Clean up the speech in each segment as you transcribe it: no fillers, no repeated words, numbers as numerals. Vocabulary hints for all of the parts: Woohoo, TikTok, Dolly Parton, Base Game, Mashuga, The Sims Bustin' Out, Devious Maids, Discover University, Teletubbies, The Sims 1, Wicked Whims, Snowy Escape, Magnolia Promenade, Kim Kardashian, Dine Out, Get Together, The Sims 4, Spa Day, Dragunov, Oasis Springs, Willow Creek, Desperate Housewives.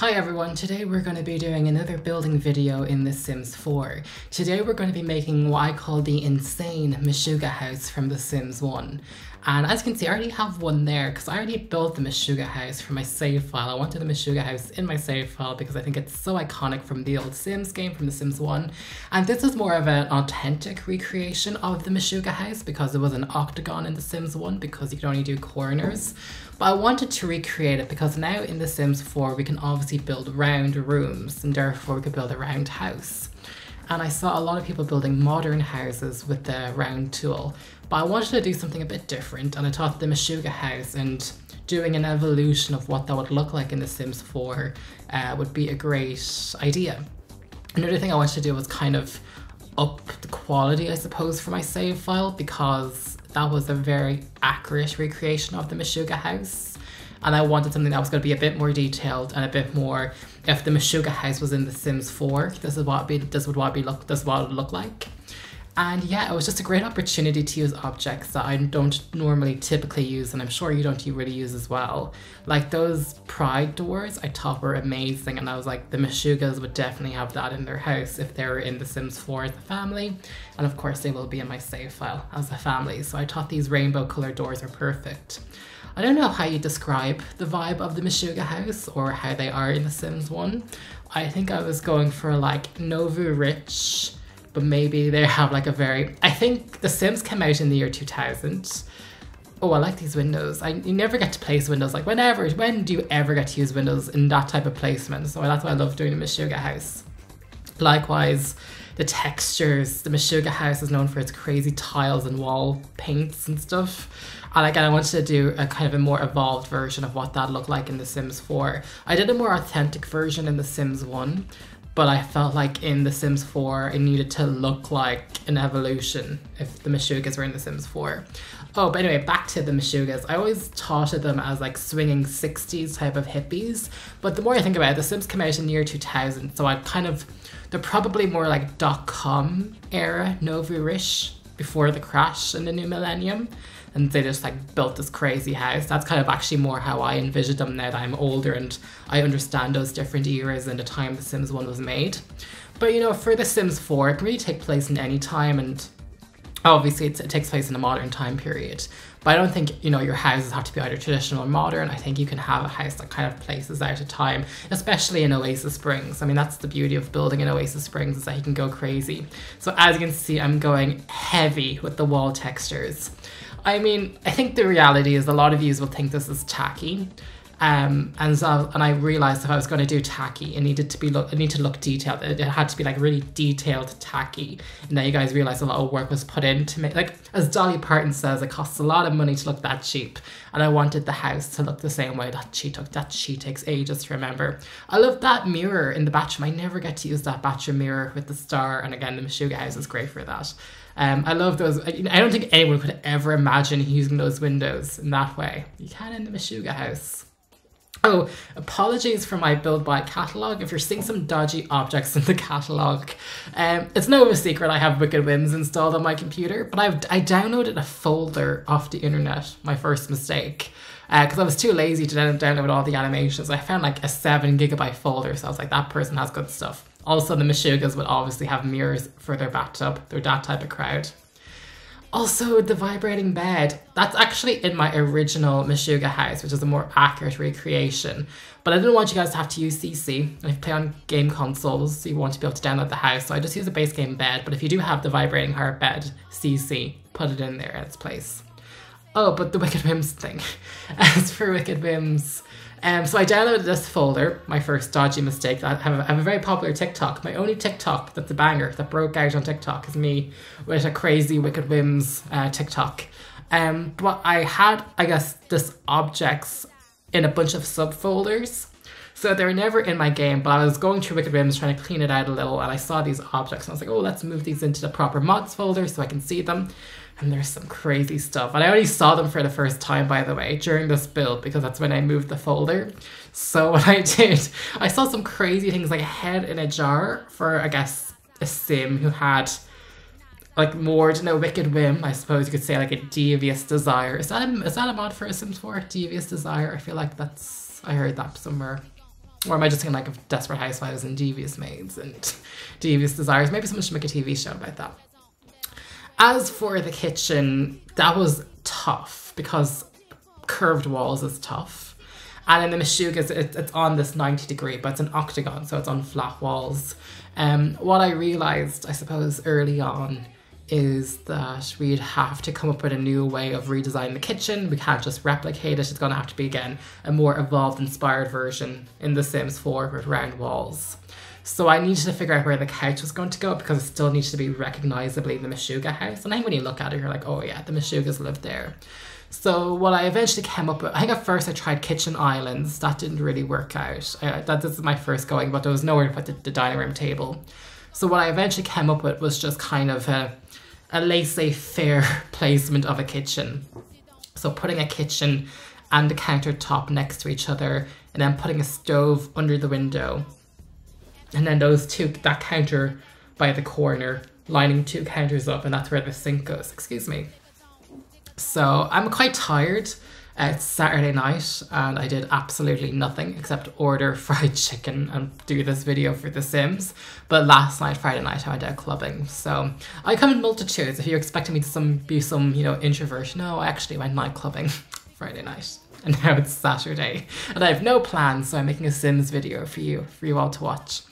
Hi everyone, today we're going to be doing another building video in The Sims 4. Today we're going to be making what I call the insane Mashuga house from The Sims 1. And as you can see, I already have one there because I already built the Mashuga house for my save file. I wanted the Mashuga house in my save file because I think it's so iconic from the old Sims game from The Sims 1. And this is more of an authentic recreation of the Mashuga house because it was an octagon in The Sims 1 because you could only do corners. But I wanted to recreate it because now in The Sims 4 we can obviously build round rooms and therefore we could build a round house. And I saw a lot of people building modern houses with the round tool, but I wanted to do something a bit different, and I thought the Mashuga house and doing an evolution of what that would look like in The Sims 4 would be a great idea. Another thing I wanted to do was kind of up the quality, I suppose, for my save file, because that was a very accurate recreation of the Mashuga house. And I wanted something that was going to be a bit more detailed and a bit more, if the Mashuga house was in The Sims 4, this is what it would look like. And yeah, it was just a great opportunity to use objects that I don't normally typically use, and I'm sure you don't really use as well. Like those pride doors I thought were amazing, and I was like, the Mashugas would definitely have that in their house if they were in The Sims 4 as a family. And of course they will be in my save file as a family, so I thought these rainbow colored doors are perfect. I don't know how you describe the vibe of the Mashuga house or how they are in The Sims 1. I think I was going for like Nouveau Rich, but maybe they have like a very... I think The Sims came out in the year 2000. Oh, I like these windows. You never get to place windows. Like when do you ever get to use windows in that type of placement? So that's why I love doing the Mashuga house. Likewise, the textures. The Mashuga house is known for its crazy tiles and wall paints and stuff. And again, I wanted to do a kind of a more evolved version of what that looked like in The Sims 4. I did a more authentic version in The Sims 1, but I felt like in The Sims 4, it needed to look like an evolution if the Mashugas were in The Sims 4. Oh, but anyway, back to the Mashugas. I always thought of them as like swinging 60s type of hippies, but the more I think about it, The Sims came out in the year 2000, so they're probably more like dot-com era, Nouveau-ish, before the crash in the new millennium. And they just like built this crazy house. That's kind of actually more how I envisioned them now that I'm older and I understand those different eras and the time The Sims 1 was made. But you know, for The Sims 4, it can really take place in any time, and obviously it takes place in a modern time period. But I don't think, you know, your houses have to be either traditional or modern. I think you can have a house that kind of places out of time, especially in Oasis Springs. I mean, that's the beauty of building in Oasis Springs, is that you can go crazy. So as you can see, I'm going heavy with the wall textures. I mean, I think the reality is a lot of you will think this is tacky. And I realized if I was going to do tacky, it needed to look detailed. It had to be like really detailed tacky. And now you guys realize a lot of work was put in to make, like as Dolly Parton says, it costs a lot of money to look that cheap. And I wanted the house to look the same way that she took. That she takes ages to remember. I love that mirror in the bathroom. I never get to use that bathroom mirror with the star. And again, the Mashuga house is great for that. I love those. I don't think anyone could ever imagine using those windows in that way. You can in the Mashuga house. Oh, apologies for my build by catalogue. If you're seeing some dodgy objects in the catalogue, it's no secret I have Wicked Whims installed on my computer, but I downloaded a folder off the internet, my first mistake, because I was too lazy to download all the animations. I found like a 7 GB folder, so I was like, that person has good stuff. Also, the Mashugas would obviously have mirrors for their bathtub. They're that type of crowd. Also, the vibrating bed. That's actually in my original Mashuga house, which is a more accurate recreation. But I didn't want you guys to have to use CC. And if you play on game consoles, you want to be able to download the house. So I just use a base game bed. But if you do have the vibrating heart bed, CC, put it in there at its place. Oh, but the Wicked Whims thing. As for Wicked Whims... So I downloaded this folder, my first dodgy mistake. I have a very popular TikTok. My only TikTok that's a banger that broke out on TikTok is me with a crazy Wicked Whims TikTok. But I had, I guess, this objects in a bunch of subfolders. So they were never in my game, but I was going through Wicked Whims trying to clean it out a little, and I saw these objects and I was like, oh, let's move these into the proper mods folder so I can see them. And there's some crazy stuff. And I only saw them for the first time, by the way, during this build, because that's when I moved the folder. So what I did, I saw some crazy things like a head in a jar for, I guess, a sim who had like more than a wicked whim. I suppose you could say like a devious desire. Is that a mod for a Sims 4? Devious desire? I feel like I heard that somewhere. Or am I just thinking like of Desperate Housewives and Devious Maids and Devious Desires? Maybe someone should make a TV show about that. As for the kitchen, that was tough because curved walls is tough. And in the Mashuga, it's on this 90 degree, but it's an octagon, so it's on flat walls. What I realized, I suppose, early on is that we'd have to come up with a new way of redesigning the kitchen. We can't just replicate it. It's gonna have to be, again, a more evolved, inspired version in The Sims 4 with round walls. So I needed to figure out where the couch was going to go because it still needs to be recognizably the Mashuga house. And I think when you look at it, you're like, oh yeah, the Mashugas lived there. So what I eventually came up with, I think at first I tried kitchen islands. That didn't really work out. This is my first going, but there was nowhere to put the dining room table. So what I eventually came up with was just kind of a laissez-faire placement of a kitchen. So putting a kitchen and a countertop next to each other, and then putting a stove under the window. And then those two, that counter by the corner, lining two counters up, and that's where the sink goes, excuse me. So I'm quite tired. It's Saturday night and I did absolutely nothing except order fried chicken and do this video for The Sims. But last night, Friday night, I went out clubbing. So I come in multitudes. If you're expecting me to be some, you know, introvert, no, I actually went night clubbing Friday night. And now it's Saturday and I have no plans. So I'm making a Sims video for you all to watch.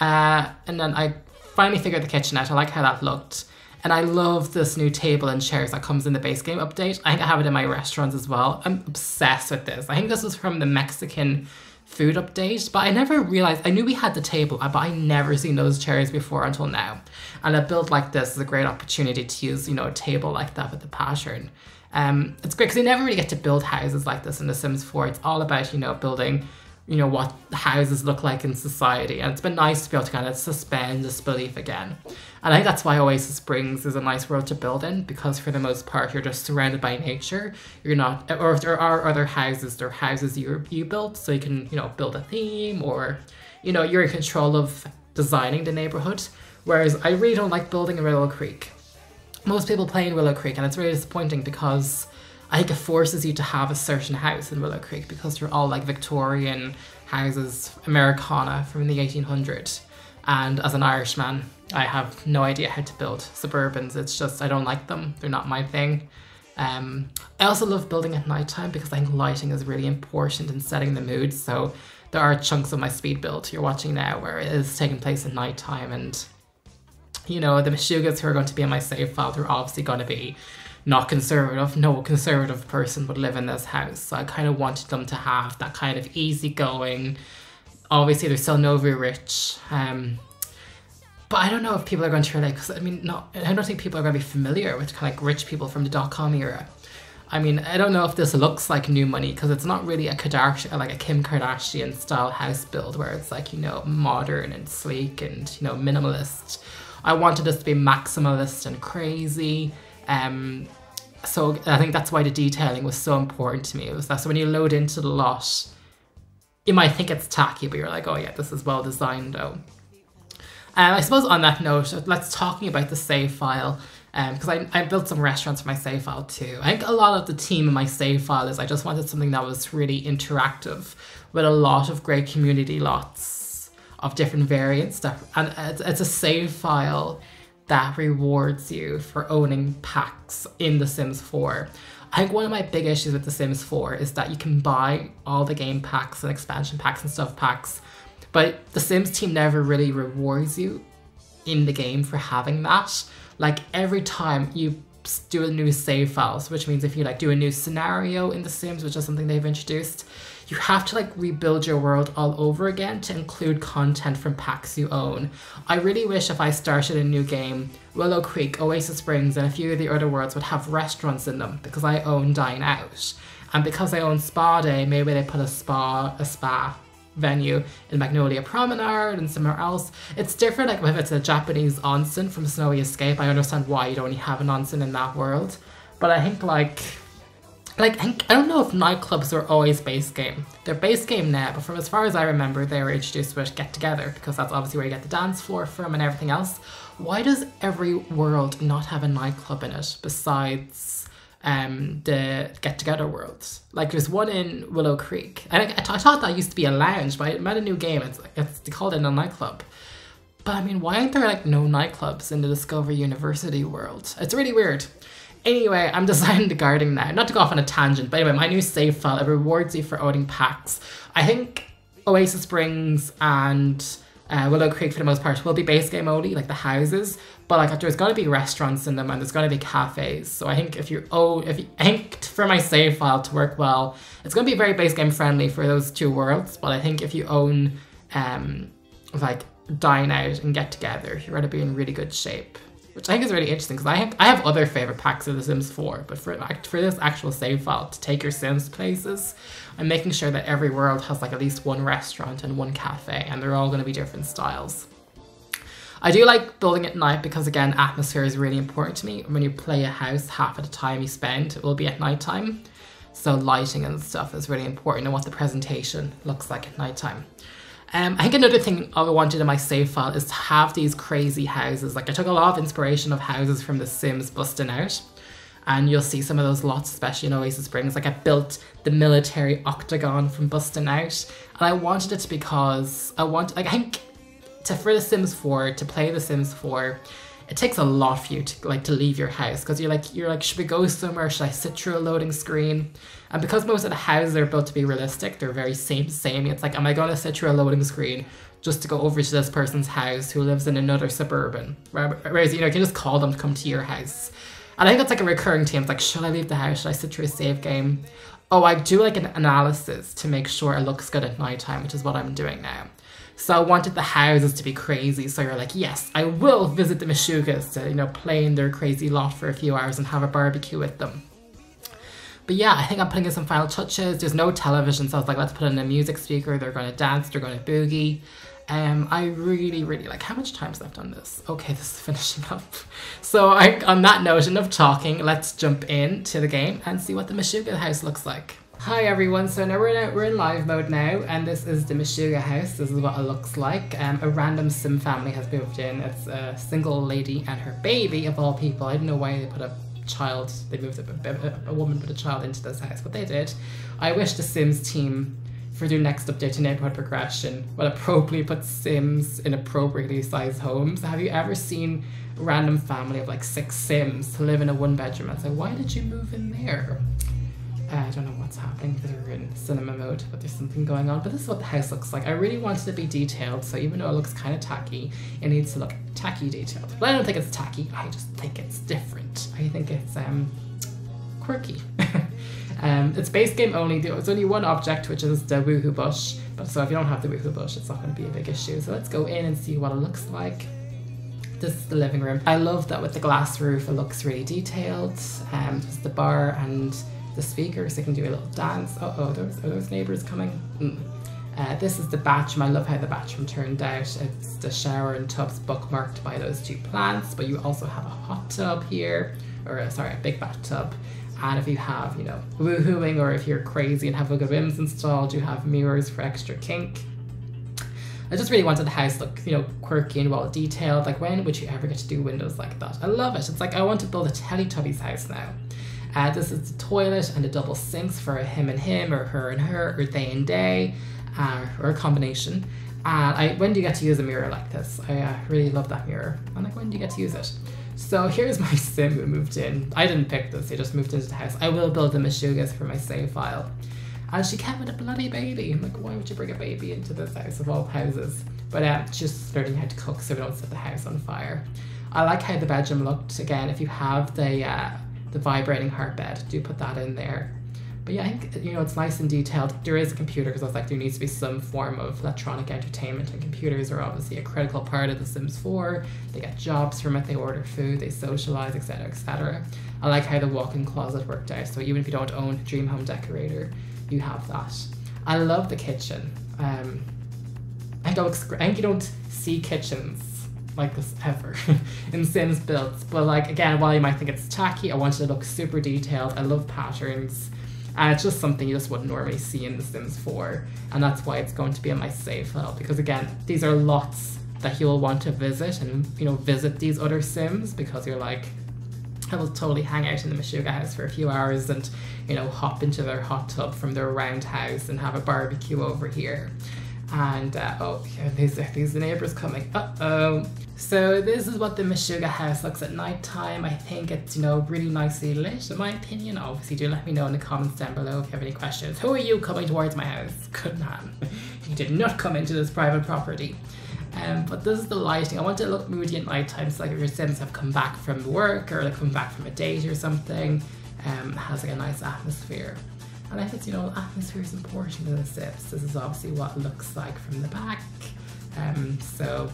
And then I finally figured the kitchen out. I like how that looked. And I love this new table and chairs that comes in the base game update. I think I have it in my restaurants as well. I'm obsessed with this. I think this was from the Mexican food update, but I never realized, I knew we had the table, but I never seen those chairs before until now. And a build like this is a great opportunity to use, you know, a table like that with the pattern. It's great because you never really get to build houses like this in The Sims 4. It's all about, you know, building, you know, what houses look like in society. And it's been nice to be able to kind of suspend disbelief again. And I think that's why Oasis Springs is a nice world to build in, because for the most part, you're just surrounded by nature. You're not, or if there are other houses, they're houses you built, so you can, you know, build a theme or, you know, you're in control of designing the neighborhood. Whereas I really don't like building in Willow Creek. Most people play in Willow Creek and it's really disappointing because I think it forces you to have a certain house in Willow Creek because they're all like Victorian houses, Americana from the 1800s. And as an Irishman, I have no idea how to build suburbans. It's just, I don't like them. They're not my thing. I also love building at nighttime because I think lighting is really important in setting the mood. So there are chunks of my speed build you're watching now where it is taking place at nighttime. And you know, the Mashugas who are going to be in my save file, they're obviously going to be not conservative. No conservative person would live in this house. So I kind of wanted them to have that kind of easygoing. Obviously, they're still not very rich. But I don't know if people are going to relate, because I mean, I don't think people are going to be familiar with kind of like rich people from the dot-com era. I mean, I don't know if this looks like new money because it's not really like a Kim Kardashian style house build where it's like, you know, modern and sleek and, you know, minimalist. I wanted us to be maximalist and crazy. So I think that's why the detailing was so important to me. It was that, so when you load into the lot, you might think it's tacky, but you're like, oh yeah, this is well designed though. I suppose on that note, let's talking about the save file. Because I built some restaurants for my save file too. I think a lot of the theme in my save file is I just wanted something that was really interactive with a lot of great community lots of different variants. And it's a save file that rewards you for owning packs in The Sims 4. I think one of my big issues with The Sims 4 is that you can buy all the game packs and expansion packs and stuff packs, but The Sims team never really rewards you in the game for having that. Like every time you do a new save file, which means if you like do a new scenario in The Sims, which is something they've introduced, you have to like rebuild your world all over again to include content from packs you own. I really wish if I started a new game, Willow Creek, Oasis Springs and a few of the other worlds would have restaurants in them because I own Dine Out. And because I own Spa Day, maybe they put a spa venue in Magnolia Promenade and somewhere else. It's different, like if it's a Japanese onsen from Snowy Escape, I understand why you'd only have an onsen in that world. But I think I don't know if nightclubs were always base game. They're base game now, but from as far as I remember, they were introduced with Get Together because that's obviously where you get the dance floor from and everything else. Why does every world not have a nightclub in it besides the Get Together worlds. Like there's one in Willow Creek. And I thought that used to be a lounge, but I met a new game. It's like they called it a nightclub. But I mean, why aren't there like no nightclubs in the Discover University world? It's really weird. Anyway, I'm designing the garden now. Not to go off on a tangent, but anyway, my new save file, it rewards you for owning packs. I think Oasis Springs and Willow Creek for the most part will be base game only, like the houses, but like there's got to be restaurants in them and there's got to be cafes. So I think I think for my save file to work well, it's going to be very base game friendly for those two worlds, but I think if you own like Dine Out and Get Together, you're going to be in really good shape. Which I think is really interesting because I have other favourite packs of The Sims 4, but for this actual save file to take your Sims places, I'm making sure that every world has like at least one restaurant and one cafe, and they're all going to be different styles. I do like building at night because again, atmosphere is really important to me. When you play a house, half of the time you spend, it will be at night time. So lighting and stuff is really important and what the presentation looks like at night time. I think another thing I wanted in my save file is to have these crazy houses. Like I took a lot of inspiration of houses from The Sims Bustin' Out, and you'll see some of those lots, especially in Oasis Springs. Like I built the military octagon from Bustin' Out, and I wanted it to because for The Sims 4 to play The Sims 4, it takes a lot for you to leave your house because you're like, should we go somewhere? Should I sit through a loading screen? And because most of the houses are built to be realistic, they're very samey. It's like, am I going to sit through a loading screen just to go over to this person's house who lives in another suburban? Whereas, you can just call them to come to your house. And I think that's like a recurring theme. It's like, should I leave the house? Should I sit through a save game? Oh, I do like an analysis to make sure it looks good at nighttime, which is what I'm doing now. So I wanted the houses to be crazy, so you're like, yes, I will visit the Mashugas to, play in their crazy lot for a few hours and have a barbecue with them. But yeah, I think I'm putting in some final touches. There's no television, so I was like, let's put in a music speaker, they're going to dance, they're going to boogie. I really, really like, how much time's left on this? Okay, this is finishing up. So on that note, enough talking, let's jump into the game and see what the Mashuga house looks like. Hi everyone, so now we're in live mode now, and this is the Mashuga house. This is what it looks like. A random sim family has moved in. It's a single lady and her baby, of all people. I don't know why they put a child, they moved a woman put a child into this house, but they did. I wish the Sims team for their next update to neighborhood progression will appropriately put Sims in appropriately sized homes. Have you ever seen a random family of like 6 Sims to live in a one-bedroom? It's like, why did you move in there? I don't know what's happening because we're in cinema mode, but there's something going on. But this is what the house looks like. I really wanted it to be detailed, so even though it looks kind of tacky, it needs to look tacky detailed. But I don't think it's tacky, I just think it's different. I think it's quirky. It's base game only. There's only one object, which is the woohoo bush. But so if you don't have the woohoo bush, it's not going to be a big issue. So let's go in and see what it looks like. This is the living room. I love that with the glass roof, it looks really detailed. There's the bar and the speakers, they can do a little dance. Uh-oh, are those neighbours coming? This is the bathroom. I love how the bathroom turned out. It's the shower and tubs bookmarked by those two plants, but you also have a hot tub here, or sorry, a big bathtub. And if you have, woohooing, or if you're crazy and have Wicked Whims installed, you have mirrors for extra kink. I just really wanted the house to look, quirky and well detailed. Like, when would you ever get to do windows like that? I love it. It's like, I want to build a Teletubbies house now. This is the toilet and the double sinks for him and him, or her and her, or they and they, or a combination. When do you get to use a mirror like this? I really love that mirror. I'm like, when do you get to use it? So here's my sim who moved in. I didn't pick this, he just moved into the house. I will build the Mashugas for my save file. And she came with a bloody baby. I'm like, why would you bring a baby into this house of all houses? But she's just learning how to cook so we don't set the house on fire. I like how the bedroom looked. Again, if you have the vibrating heart bed, do put that in there. But yeah, I think, it's nice and detailed. There is a computer, because I was like, there needs to be some form of electronic entertainment, and computers are obviously a critical part of The Sims 4. They get jobs from it, they order food, they socialize, etc, etc. I like how the walk-in closet worked out, so even if you don't own Dream Home Decorator, you have that. I love the kitchen. I think you don't see kitchens like this ever in Sims builds, but like, again, while you might think it's tacky, I want it to look super detailed. I love patterns, and it's just something you just wouldn't normally see in The Sims 4, and that's why it's going to be in my save file, because again, these are lots that you'll want to visit, and visit these other Sims, because you're like, will totally hang out in the Mashuga house for a few hours and, you know, hop into their hot tub from their round house and have a barbecue over here. And oh, yeah, these are the neighbors coming. Uh-oh. So this is what the Mashuga house looks at night time. I think it's, you know, really nicely lit in my opinion. Obviously, do let me know in the comments down below if you have any questions. Who are you coming towards my house? Good man. You did not come into this private property. But this is the lighting. I want it to look moody at night time, so like if your Sims have come back from work or like come back from a date or something, it has like a nice atmosphere. And I think, you know, atmosphere is important in the Sims. This is obviously what it looks like from the back. So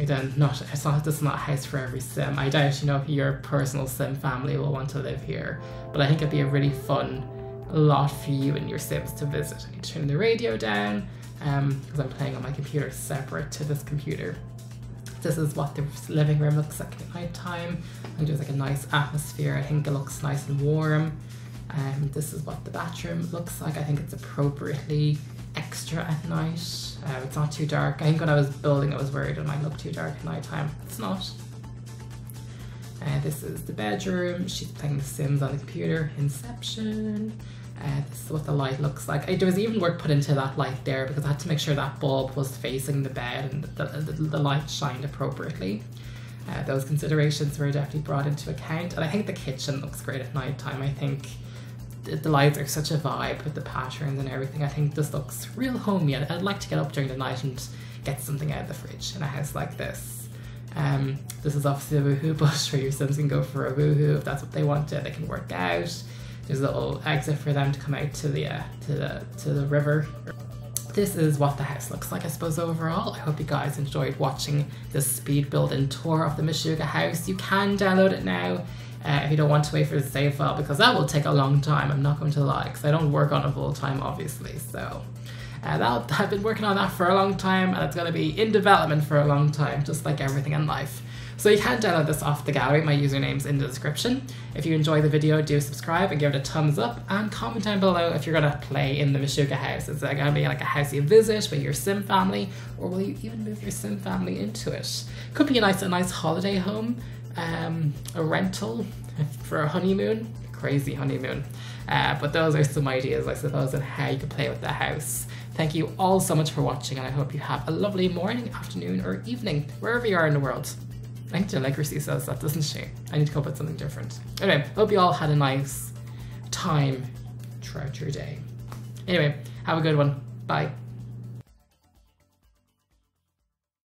again, it's not a house for every Sim. I doubt, you know, your personal Sim family will want to live here, but I think it'd be a really fun lot for you and your Sims to visit. I need to turn the radio down because I'm playing on my computer separate to this computer. This is what the living room looks like at night time. And there's like a nice atmosphere. I think it looks nice and warm. This is what the bathroom looks like. I think it's appropriately extra at night. It's not too dark. I think when I was building I was worried it might look too dark at night time. It's not. This is the bedroom. She's playing The Sims on the computer. Inception. This is what the light looks like. There was even work put into that light there because I had to make sure that bulb was facing the bed and the light shined appropriately. Those considerations were definitely brought into account. And I think the kitchen looks great at night time. I think the lights are such a vibe with the patterns and everything. I think this looks real homey. I'd like to get up during the night and get something out of the fridge in a house like this. This is obviously a woohoo bush where your Sims can go for a woohoo if that's what they want to. They can work out. There's a little exit for them to come out to the river. This is what the house looks like, I suppose, overall. I hope you guys enjoyed watching this speed build and tour of the Mashuga house. You can download it now. If you don't want to wait for the save file, because that will take a long time, I'm not going to lie, because I don't work on it full time, obviously. So I've been working on that for a long time, and it's going to be in development for a long time, just like everything in life. So you can download this off the gallery. My username's in the description. If you enjoy the video, do subscribe and give it a thumbs up, and comment down below if you're going to play in the Mashuga house. Is it going to be like a house you visit with your Sim family, or will you even move your Sim family into it? Could be a nice holiday home. A rental for a honeymoon, crazy honeymoon, but those are some ideas, I suppose, on how you could play with the house. Thank you all so much for watching, and I hope you have a lovely morning, afternoon, or evening, wherever you are in the world. I think Delicacy says that, doesn't she? I need to come up with something different. Anyway, hope you all had a nice time throughout your day. Anyway, have a good one. Bye.